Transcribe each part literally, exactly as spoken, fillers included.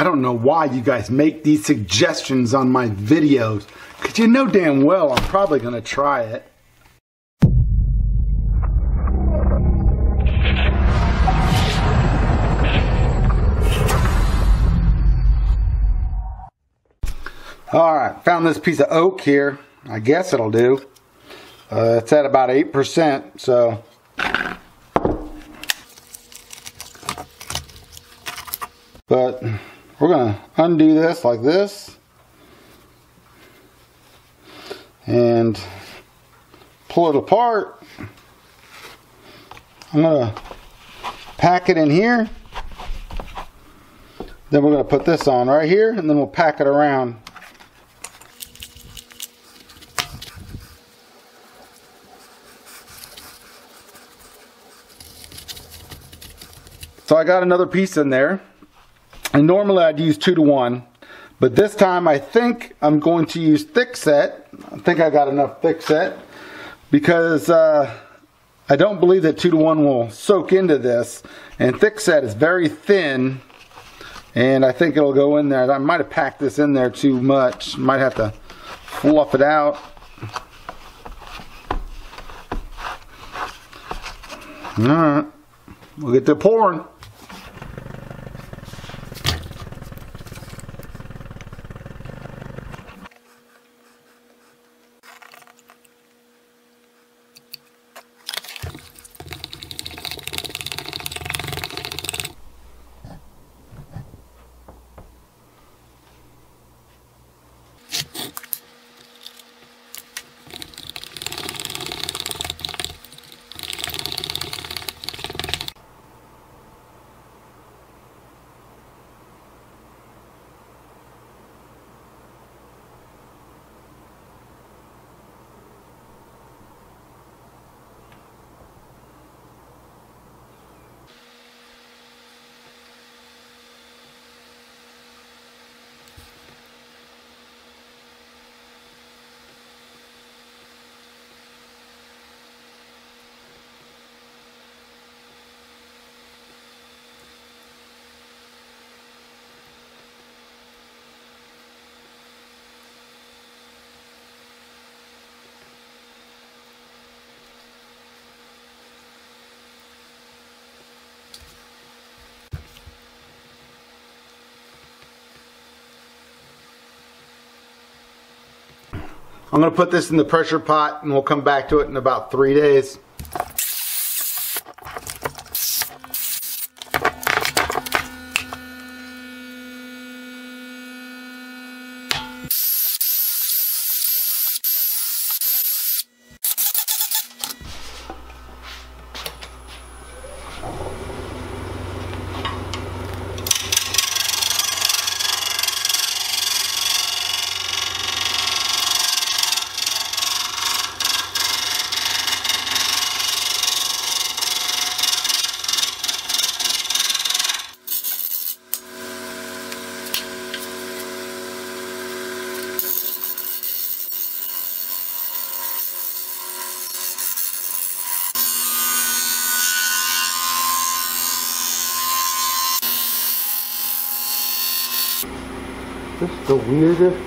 I don't know why you guys make these suggestions on my videos, because you know damn well I'm probably going to try it. Alright, found this piece of oak here. I guess it'll do. Uh, it's at about eight percent, so... But we're going to undo this like this and pull it apart. I'm going to pack it in here. Then we're going to put this on right here and then we'll pack it around. So I got another piece in there. And normally I'd use two to one, but this time I think I'm going to use thickset. I think I got enough thickset because uh, I don't believe that two to one will soak into this. And thickset is very thin, and I think it'll go in there. I might have packed this in there too much. Might have to fluff it out. All right, we'll get to pouring. I'm going to put this in the pressure pot and we'll come back to it in about three days. This is the weirdest,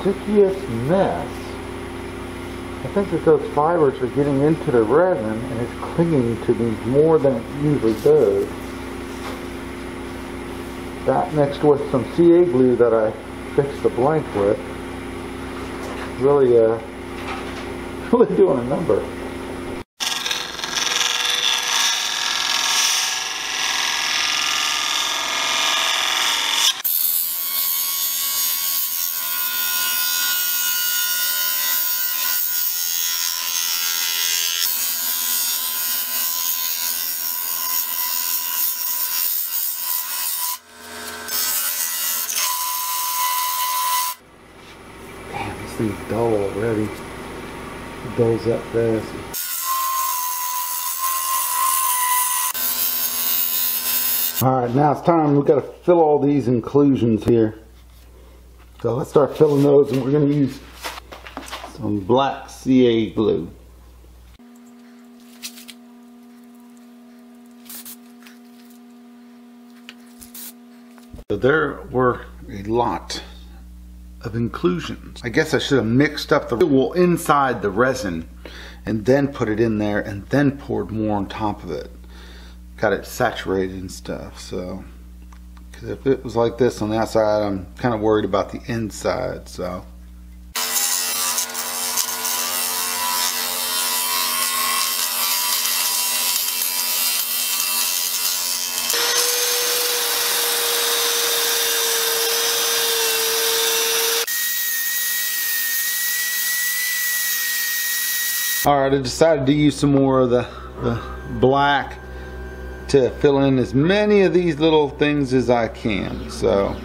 stickiest mess. I think that those fibers are getting into the resin and it's clinging to these more than it usually does. That mixed with some C A glue that I fixed the blank with, really, uh, really doing a number. It's dull already. It dulls up fast. Alright, now it's time. We've got to fill all these inclusions here. So let's start filling those, and we're going to use some black C A glue. So there were a lot of inclusions. I guess I should have mixed up the wool inside the resin and then put it in there and then poured more on top of it. Got it saturated and stuff, so. Because if it was like this on the outside, I'm kind of worried about the inside, so. Alright, I decided to use some more of the, the black to fill in as many of these little things as I can, so.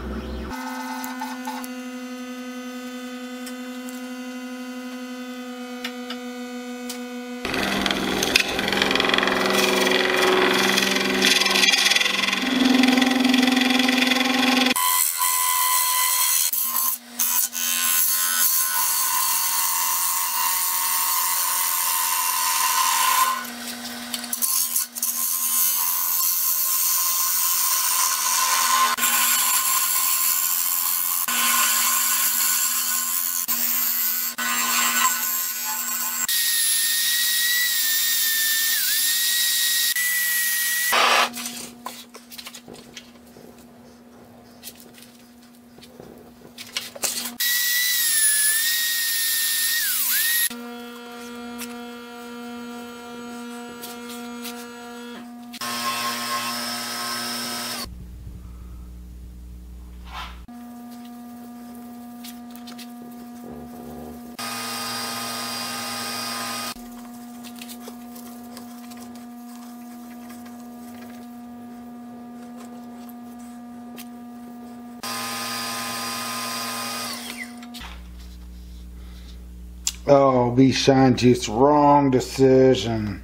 Oh, B-Shine Juice, wrong decision.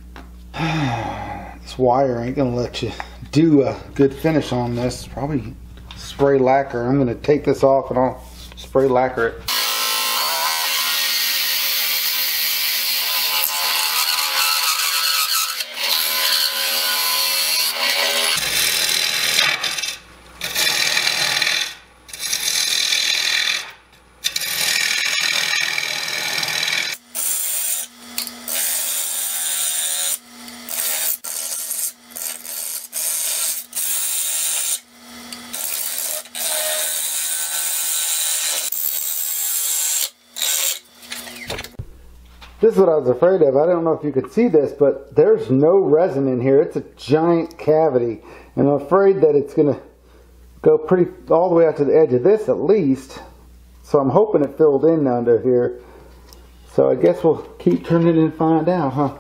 This wire ain't gonna let you do a good finish on this. Probably spray lacquer. I'm gonna take this off and I'll spray lacquer it. This is what I was afraid of. I don't know if you could see this, but there's no resin in here. It's a giant cavity, and I'm afraid that it's going to go pretty all the way out to the edge of this at least. So I'm hoping it filled in under here. So I guess we'll keep turning it and find out, huh?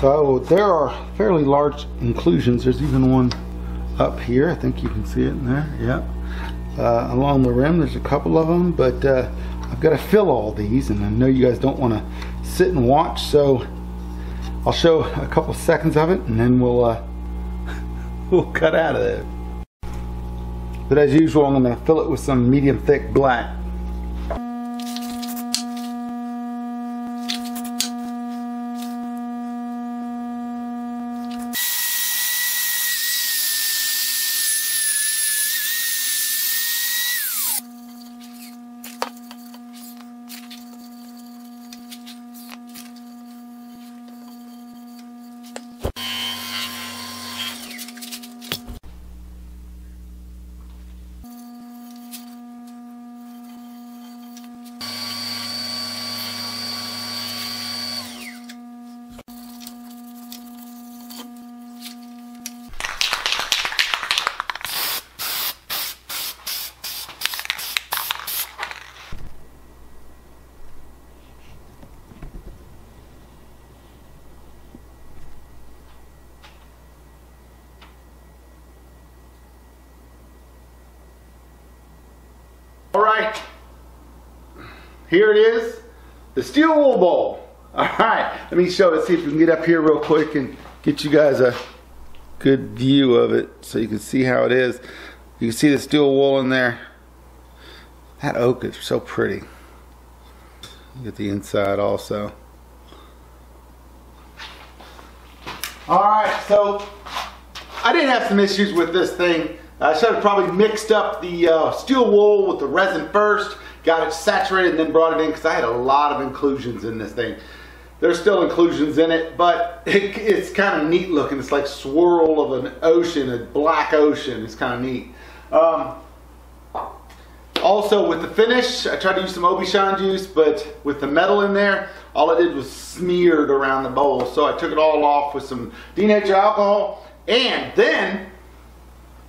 So there are fairly large inclusions. There's even one up here. I think you can see it in there. Yep. Uh, along the rim, there's a couple of them, but uh, I've got to fill all these, and I know you guys don't want to sit and watch, so I'll show a couple seconds of it, and then we'll uh, we'll cut out of it. But as usual, I'm going to fill it with some medium thick black. Alright, here it is, the steel wool bowl. Alright, let me show it, see if we can get up here real quick and get you guys a good view of it so you can see how it is. You can see the steel wool in there. That oak is so pretty. Look at the inside also. Alright, so I did have some issues with this thing. I should have probably mixed up the uh, steel wool with the resin first, got it saturated, and then brought it in, because I had a lot of inclusions in this thing. There's still inclusions in it, but it, it's kind of neat looking. It's like swirl of an ocean, a black ocean. It's kind of neat. Um, also with the finish, I tried to use some Obishan juice, but with the metal in there, all I did was smeared around the bowl. So I took it all off with some denatured alcohol, and then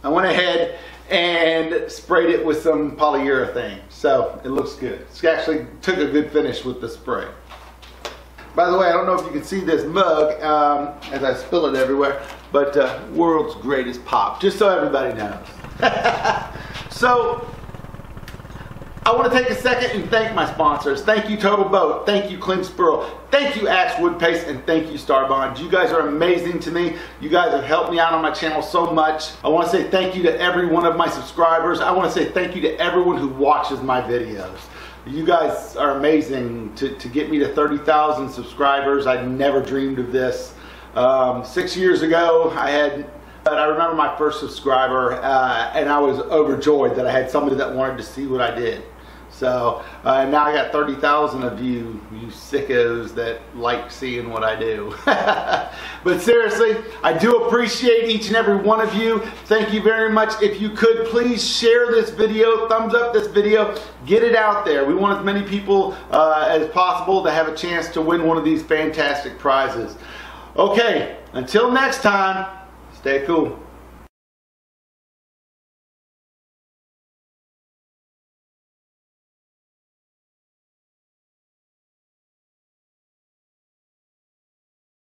I went ahead and sprayed it with some polyurethane, so it looks good. It actually took a good finish with the spray. By the way, I don't know if you can see this mug um, as I spill it everywhere, but uh, world's greatest pop, just so everybody knows. So I want to take a second and thank my sponsors. Thank you, Total Boat. Thank you, Clint Spurl. Thank you, Axe Woodpaste. And thank you, Starbond. You guys are amazing to me. You guys have helped me out on my channel so much. I want to say thank you to every one of my subscribers. I want to say thank you to everyone who watches my videos. You guys are amazing to, to get me to thirty thousand subscribers. I never dreamed of this. Um, six years ago, I had... But I remember my first subscriber, uh, and I was overjoyed that I had somebody that wanted to see what I did. So uh, now I got thirty thousand of you, you sickos that like seeing what I do. But seriously, I do appreciate each and every one of you. Thank you very much. If you could, please share this video, thumbs up this video, get it out there. We want as many people uh, as possible to have a chance to win one of these fantastic prizes. Okay, until next time, stay cool.